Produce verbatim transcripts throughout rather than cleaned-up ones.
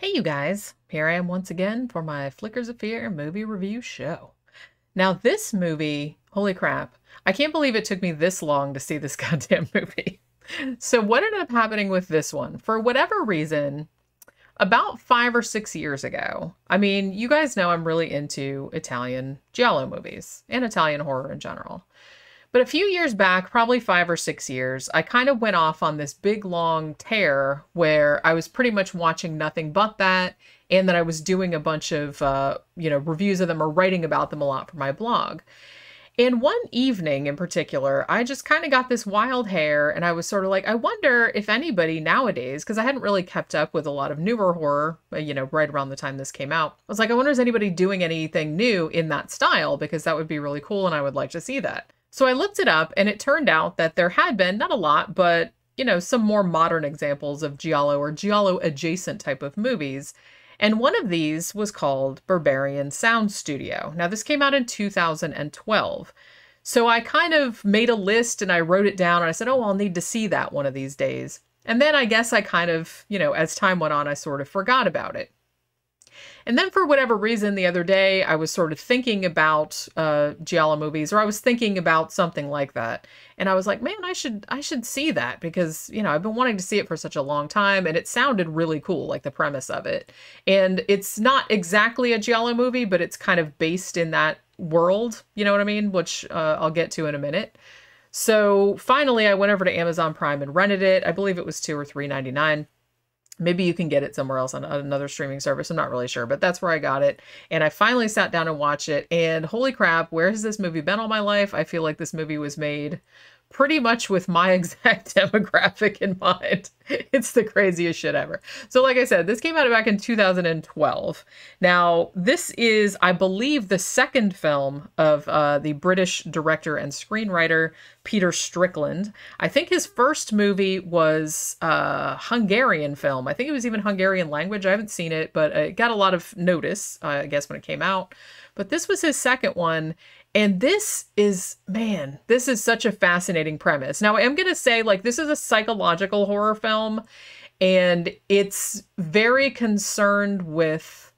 Hey you guys, here I am once again for my Flickers of Fear movie review show. Now this movie, holy crap, I can't believe it took me this long to see this goddamn movie. So what ended up happening with this one? For whatever reason, about five or six years ago, I mean, you guys know I'm really into Italian giallo movies and Italian horror in general. But a few years back, probably five or six years, I kind of went off on this big long tear where I was pretty much watching nothing but that, and that I was doing a bunch of, uh, you know, reviews of them or writing about them a lot for my blog. And one evening in particular, I just kind of got this wild hair, and I was sort of like, I wonder if anybody nowadays, because I hadn't really kept up with a lot of newer horror, you know, right around the time this came out. I was like, I wonder is anybody doing anything new in that style, because that would be really cool and I would like to see that. So I looked it up, and it turned out that there had been, not a lot, but, you know, some more modern examples of giallo or giallo-adjacent type of movies. And one of these was called Berberian Sound Studio. Now, this came out in two thousand twelve. So I kind of made a list, and I wrote it down, and I said, oh, I'll need to see that one of these days. And then I guess I kind of, you know, as time went on, I sort of forgot about it. And then for whatever reason, the other day, I was sort of thinking about uh, giallo movies, or I was thinking about something like that. And I was like, man, I should I should see that, because, you know, I've been wanting to see it for such a long time, and it sounded really cool, like the premise of it. And it's not exactly a giallo movie, but it's kind of based in that world, you know what I mean? Which uh, I'll get to in a minute. So finally, I went over to Amazon Prime and rented it. I believe it was two dollars or three ninety-nine. Maybe you can get it somewhere else on another streaming service. I'm not really sure, but that's where I got it. And I finally sat down and watched it. And holy crap, where has this movie been all my life? I feel like this movie was made pretty much with my exact demographic in mind. It's the craziest shit ever. So like I said, this came out back in two thousand twelve. Now, this is, I believe, the second film of uh, the British director and screenwriter, Peter Strickland. I think his first movie was a Hungarian film. I think it was even Hungarian language. I haven't seen it, but it got a lot of notice, uh, I guess, when it came out. But this was his second one. And this is, man, this is such a fascinating premise. Now, I am going to say, like, this is a psychological horror film, and it's very concerned with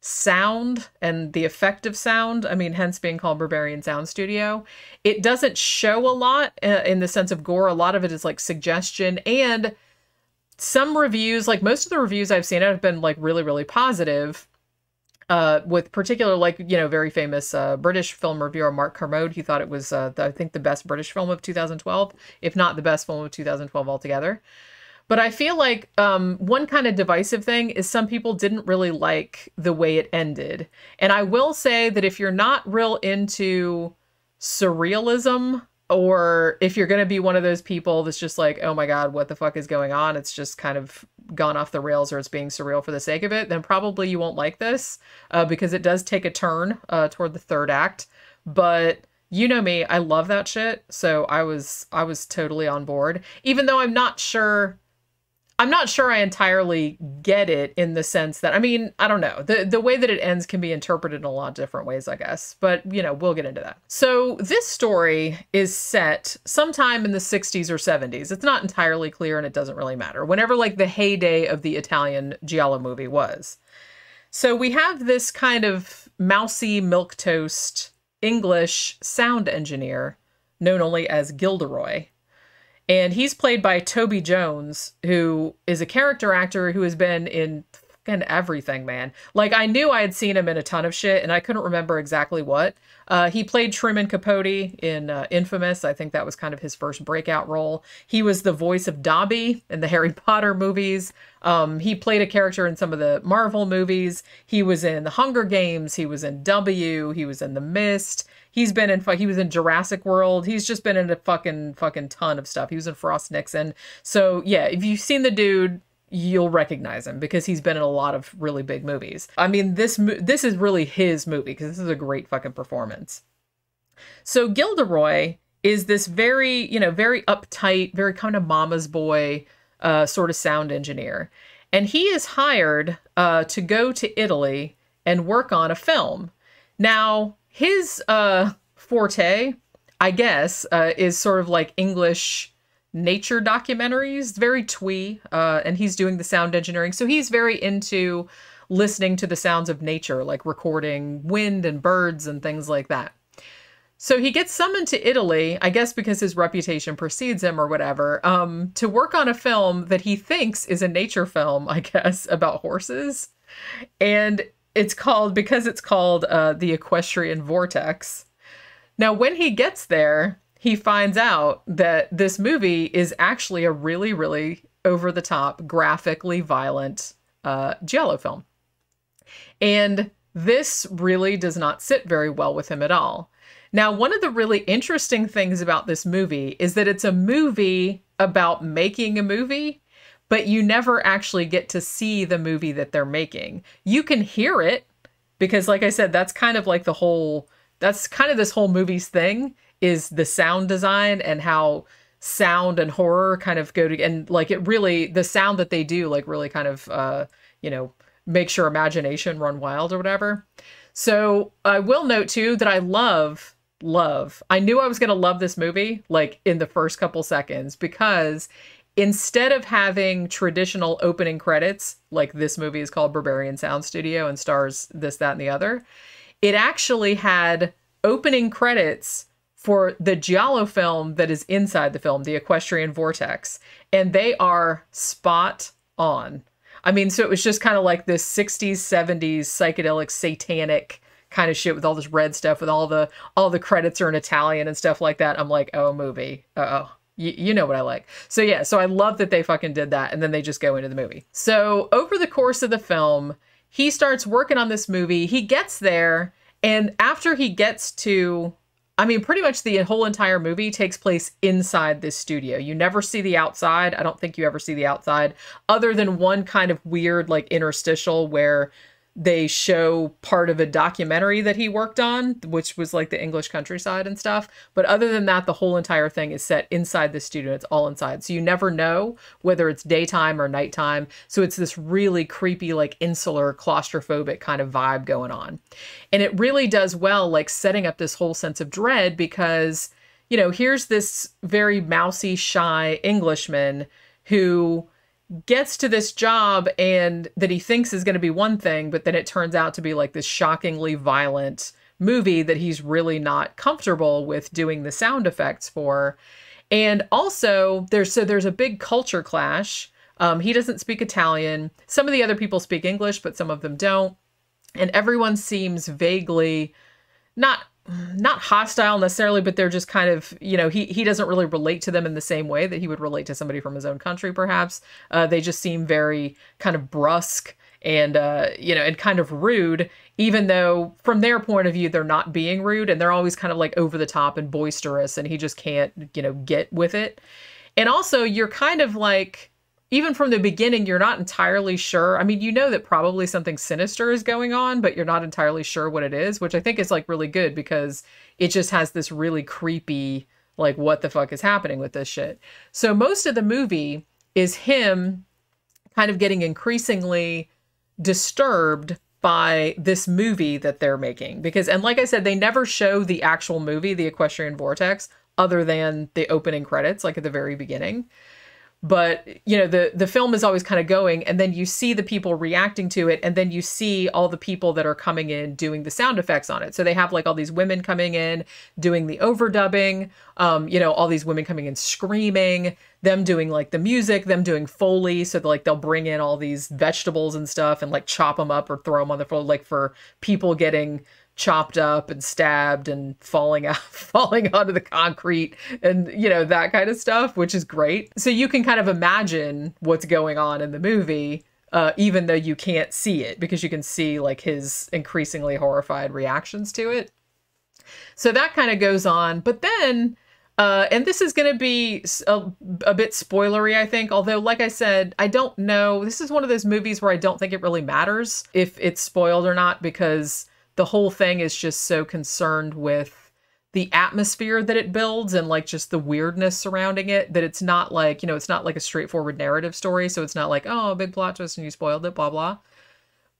sound and the effect of sound. I mean, hence being called Berberian Sound Studio. It doesn't show a lot uh, in the sense of gore. A lot of it is, like, suggestion. And some reviews, like, most of the reviews I've seen have been, like, really, really positive. Uh, with particular, like, you know, very famous uh, British film reviewer Mark Kermode. He thought it was, uh, the, I think, the best British film of two thousand twelve, if not the best film of two thousand twelve altogether. But I feel like um, one kind of divisive thing is some people didn't really like the way it ended. And I will say that if you're not real into surrealism, or if you're going to be one of those people that's just like, oh my God, what the fuck is going on? It's just kind of gone off the rails, or it's being surreal for the sake of it, then probably you won't like this uh, because it does take a turn uh, toward the third act. But you know me, I love that shit. So I was, I was totally on board, even though I'm not sure, I'm not sure I entirely get it, in the sense that, I mean, I don't know. The the way that it ends can be interpreted in a lot of different ways, I guess. But, you know, we'll get into that. So this story is set sometime in the sixties or seventies. It's not entirely clear, and it doesn't really matter. Whenever, like, the heyday of the Italian giallo movie was. So we have this kind of mousy, milquetoast English sound engineer known only as Gilderoy. And he's played by Toby Jones, who is a character actor who has been in fucking everything, man. Like, I knew I had seen him in a ton of shit, and I couldn't remember exactly what. Uh, he played Truman Capote in uh, Infamous. I think that was kind of his first breakout role. He was the voice of Dobby in the Harry Potter movies. Um, he played a character in some of the Marvel movies. He was in The Hunger Games. He was in W. He was in The Mist. He's been in, he was in Jurassic World. He's just been in a fucking, fucking ton of stuff. He was in Frost Nixon. So yeah, if you've seen the dude, you'll recognize him because he's been in a lot of really big movies. I mean, this, this is really his movie, because this is a great fucking performance. So Gilderoy is this very, you know, very uptight, very kind of mama's boy uh, sort of sound engineer. And he is hired uh, to go to Italy and work on a film. Now, his uh, forte, I guess, uh, is sort of like English nature documentaries, very twee, uh, and he's doing the sound engineering. So he's very into listening to the sounds of nature, like recording wind and birds and things like that. So he gets summoned to Italy, I guess because his reputation precedes him or whatever, um, to work on a film that he thinks is a nature film, I guess, about horses. And it's called, because it's called uh, The Equestrian Vortex. Now, when he gets there, he finds out that this movie is actually a really, really over-the-top, graphically violent uh, giallo film. And this really does not sit very well with him at all. Now, one of the really interesting things about this movie is that it's a movie about making a movie, but you never actually get to see the movie that they're making. You can hear it because, like I said, that's kind of like the whole, that's kind of this whole movie's thing, is the sound design and how sound and horror kind of go to, and like it really, the sound that they do like really kind of, uh, you know, makes your imagination run wild or whatever. So I will note too that I love, love, I knew I was going to love this movie like in the first couple seconds, because instead of having traditional opening credits, like this movie is called Berberian Sound Studio and stars this, that, and the other, it actually had opening credits for the giallo film that is inside the film, The Equestrian Vortex, and they are spot on. I mean, so it was just kind of like this sixties, seventies psychedelic satanic kind of shit with all this red stuff, with all the all the credits are in Italian and stuff like that. I'm like, oh, movie. Uh-oh. Y- you know what I like. So yeah, so I love that they fucking did that, and then they just go into the movie. So over the course of the film, he starts working on this movie. He gets there, and after he gets to, I mean, pretty much the whole entire movie takes place inside this studio. You never see the outside. I don't think you ever see the outside, other than one kind of weird like interstitial where they show part of a documentary that he worked on, which was like the English countryside and stuff. But other than that, the whole entire thing is set inside the studio. It's all inside. So you never know whether it's daytime or nighttime. So it's this really creepy, like insular, claustrophobic kind of vibe going on. And it really does well, like setting up this whole sense of dread, because, you know, here's this very mousy, shy Englishman who gets to this job and that he thinks is going to be one thing, but then it turns out to be like this shockingly violent movie that he's really not comfortable with doing the sound effects for. And also there's, so there's a big culture clash. Um, he doesn't speak Italian. Some of the other people speak English, but some of them don't. And everyone seems vaguely not not hostile necessarily, but they're just kind of, you know, he, he doesn't really relate to them in the same way that he would relate to somebody from his own country, perhaps. Uh, they just seem very kind of brusque and, uh, you know, and kind of rude, even though from their point of view, they're not being rude, and they're always kind of like over the top and boisterous, and he just can't, you know, get with it. And also you're kind of like, even from the beginning, you're not entirely sure. I mean, you know that probably something sinister is going on, but you're not entirely sure what it is, which I think is like really good, because it just has this really creepy, like, what the fuck is happening with this shit? So most of the movie is him kind of getting increasingly disturbed by this movie that they're making, because, and like I said, they never show the actual movie, The Equestrian Vortex, other than the opening credits, like at the very beginning. But, you know, the, the film is always kind of going, and then you see the people reacting to it, and then you see all the people that are coming in doing the sound effects on it. So they have like all these women coming in, doing the overdubbing, um, you know, all these women coming in screaming, them doing like the music, them doing Foley. So like they'll bring in all these vegetables and stuff and like chop them up or throw them on the floor, like for people getting chopped up and stabbed and falling out, falling onto the concrete and, you know, that kind of stuff, which is great. So you can kind of imagine what's going on in the movie, uh, even though you can't see it, because you can see like his increasingly horrified reactions to it. So that kind of goes on. But then, uh, and this is going to be a, a bit spoilery, I think, although, like I said, I don't know. This is one of those movies where I don't think it really matters if it's spoiled or not, because the whole thing is just so concerned with the atmosphere that it builds and like just the weirdness surrounding it, that it's not like, you know, it's not like a straightforward narrative story. So it's not like, oh, big plot twist and you spoiled it, blah, blah.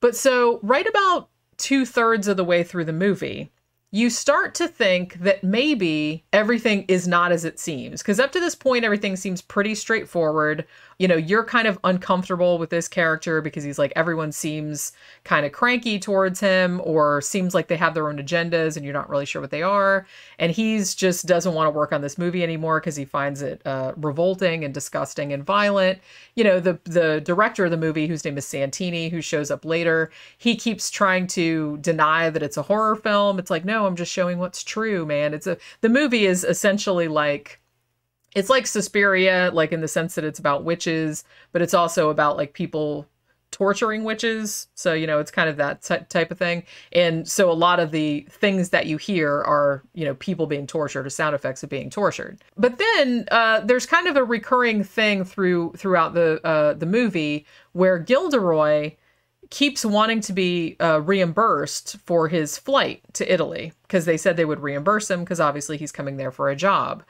But so right about two thirds of the way through the movie, you start to think that maybe everything is not as it seems. Because up to this point, everything seems pretty straightforward. You know, you're kind of uncomfortable with this character because he's like, everyone seems kind of cranky towards him or seems like they have their own agendas and you're not really sure what they are. And he's just doesn't want to work on this movie anymore because he finds it uh, revolting and disgusting and violent. You know, the, the director of the movie, whose name is Santini, who shows up later, he keeps trying to deny that it's a horror film. It's like, no, I'm just showing what's true, man. It's a, the movie is essentially like, it's like Suspiria, like in the sense that it's about witches, but it's also about like people torturing witches. So, you know, it's kind of that t- type of thing. And so a lot of the things that you hear are, you know, people being tortured or sound effects of being tortured. But then uh, there's kind of a recurring thing through throughout the uh, the movie where Gilderoy keeps wanting to be uh, reimbursed for his flight to Italy because they said they would reimburse him because obviously he's coming there for a job.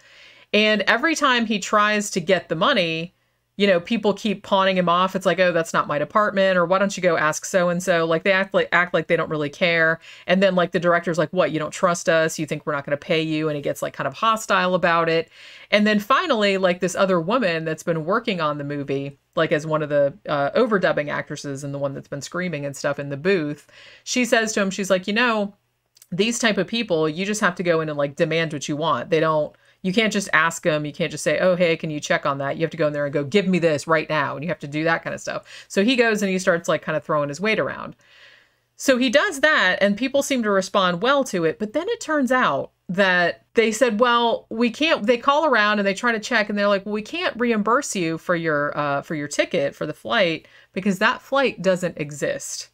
And every time he tries to get the money, you know, people keep pawning him off. It's like, oh, that's not my department, or why don't you go ask so-and-so? Like they act like, act like they don't really care. And then like the director's like, what, you don't trust us? You think we're not going to pay you? And he gets like kind of hostile about it. And then finally, like this other woman that's been working on the movie, like as one of the uh, overdubbing actresses and the one that's been screaming and stuff in the booth, she says to him, she's like, you know, these type of people, you just have to go in and like demand what you want. They don't, you can't just ask them. You can't just say, oh, hey, can you check on that? You have to go in there and go, give me this right now. And you have to do that kind of stuff. So he goes and he starts like kind of throwing his weight around. So he does that and people seem to respond well to it. But then it turns out that they said, well, we can't, they call around and they try to check and they're like, well, we can't reimburse you for your, uh, for your ticket for the flight because that flight doesn't exist.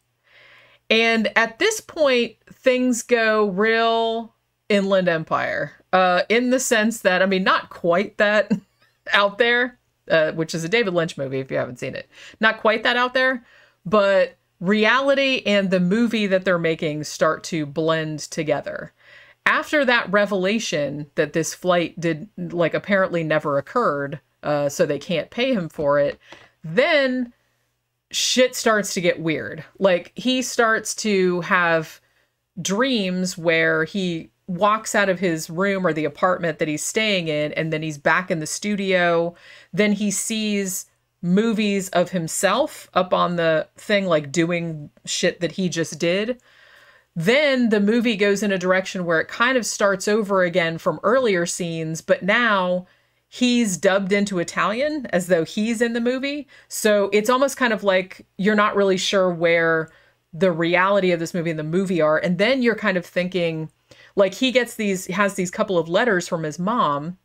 And at this point, things go real Inland Empire. Uh, in the sense that, I mean, not quite that out there, uh, which is a David Lynch movie if you haven't seen it. Not quite that out there, but reality and the movie that they're making start to blend together. After that revelation that this flight did, like, apparently never occurred, uh, so they can't pay him for it, then shit starts to get weird. Like, he starts to have dreams where he walks out of his room or the apartment that he's staying in, and then he's back in the studio. Then he sees movies of himself up on the thing, like doing shit that he just did. Then the movie goes in a direction where it kind of starts over again from earlier scenes, but now he's dubbed into Italian as though he's in the movie. So it's almost kind of like you're not really sure where the reality of this movie and the movie are. And then you're kind of thinking, like, he gets these, has these couple of letters from his mom,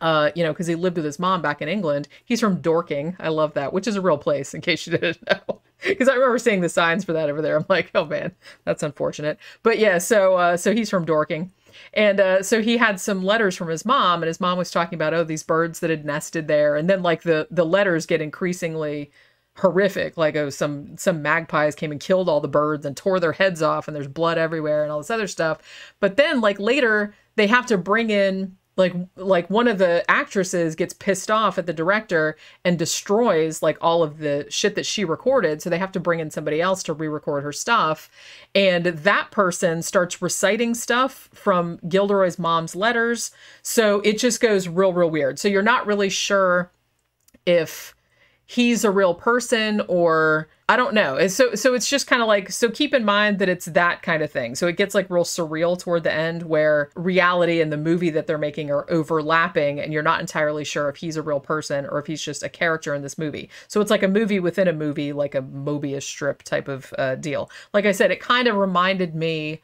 uh, you know, because he lived with his mom back in England. He's from Dorking. I love that, which is a real place in case you didn't know. Because I remember seeing the signs for that over there. I'm like, oh man, that's unfortunate. But yeah, so uh, so he's from Dorking. And uh, so he had some letters from his mom, and his mom was talking about, oh, these birds that had nested there. And then like the, the letters get increasingly horrific, like, oh, some some magpies came and killed all the birds and tore their heads off and there's blood everywhere and all this other stuff. But then like later they have to bring in like like one of the actresses gets pissed off at the director and destroys like all of the shit that she recorded, so they have to bring in somebody else to re-record her stuff. And that person starts reciting stuff from Gilderoy's mom's letters, so it just goes real real weird. So you're not really sure if he's a real person, or I don't know. So so it's just kind of like, so keep in mind that it's that kind of thing. So it gets like real surreal toward the end where reality and the movie that they're making are overlapping and you're not entirely sure if he's a real person or if he's just a character in this movie. So it's like a movie within a movie, like a Mobius strip type of uh, deal. Like I said, it kind of reminded me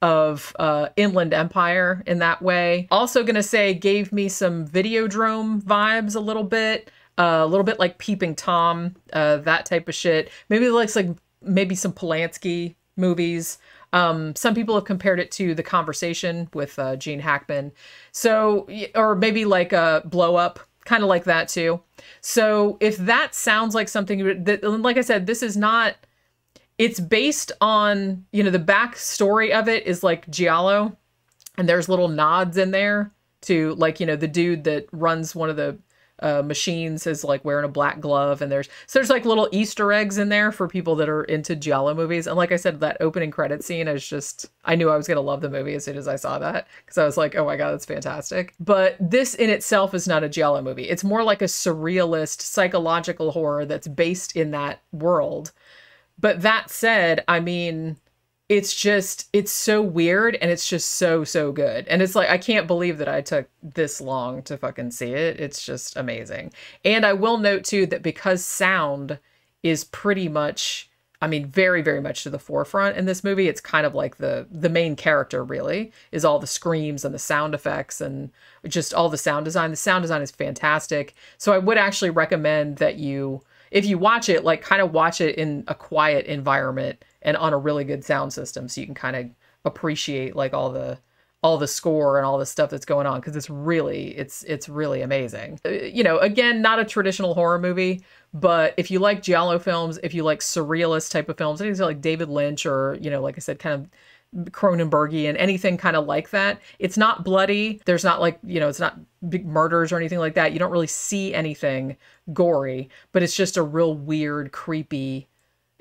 of uh, Inland Empire in that way. Also gonna say gave me some Videodrome vibes a little bit. Uh, a little bit like Peeping Tom, uh, that type of shit. Maybe it looks like maybe some Polanski movies. Um, some people have compared it to The Conversation with uh, Gene Hackman. So, or maybe like a Blow Up, kind of like that too. So if that sounds like something, that, like I said, this is not, it's based on, you know, the backstory of it is like Giallo, and there's little nods in there to like, you know, the dude that runs one of the uh, machines is like wearing a black glove, and there's so there's like little Easter eggs in there for people that are into giallo movies. And like I said, that opening credit scene is just, I knew I was gonna love the movie as soon as I saw that, because I was like, oh my god, that's fantastic. But this in itself is not a giallo movie. It's more like a surrealist psychological horror that's based in that world. But that said, I mean, it's just, it's so weird, and it's just so, so good. And it's like, I can't believe that I took this long to fucking see it. It's just amazing. And I will note too that because sound is pretty much, I mean, very, very much to the forefront in this movie, it's kind of like the, the main character really is all the screams and the sound effects and just all the sound design. The sound design is fantastic. So I would actually recommend that you, if you watch it, like kind of watch it in a quiet environment and on a really good sound system, so you can kind of appreciate like all the all the score and all the stuff that's going on, because it's really it's it's really amazing. You know, again, not a traditional horror movie, but if you like giallo films, if you like surrealist type of films, anything like David Lynch or, you know, like I said, kind of Cronenbergian, anything kind of like that. It's not bloody. There's not like, you know, it's not big murders or anything like that. You don't really see anything gory, but it's just a real weird, creepy,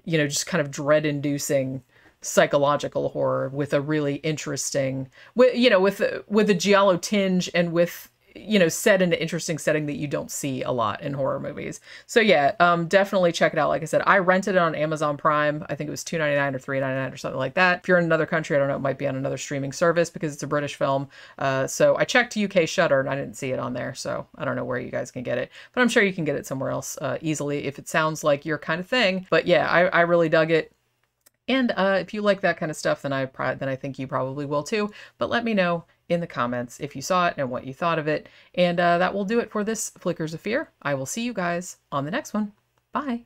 you know, just kind of dread-inducing psychological horror with a really interesting, with, you know, with with a giallo tinge and with, you know, set in an interesting setting that you don't see a lot in horror movies. So yeah, um, definitely check it out. Like I said, I rented it on Amazon Prime. I think it was two ninety-nine or three ninety-nine or something like that. If you're in another country, I don't know, it might be on another streaming service because it's a British film. Uh, so I checked U K Shudder and I didn't see it on there. So I don't know where you guys can get it, but I'm sure you can get it somewhere else uh, easily if it sounds like your kind of thing. But yeah, I, I really dug it. And uh, if you like that kind of stuff, then I pro then I think you probably will too. But let me know in the comments if you saw it and what you thought of it. And uh, that will do it for this Flickers of Fear. I will see you guys on the next one. Bye.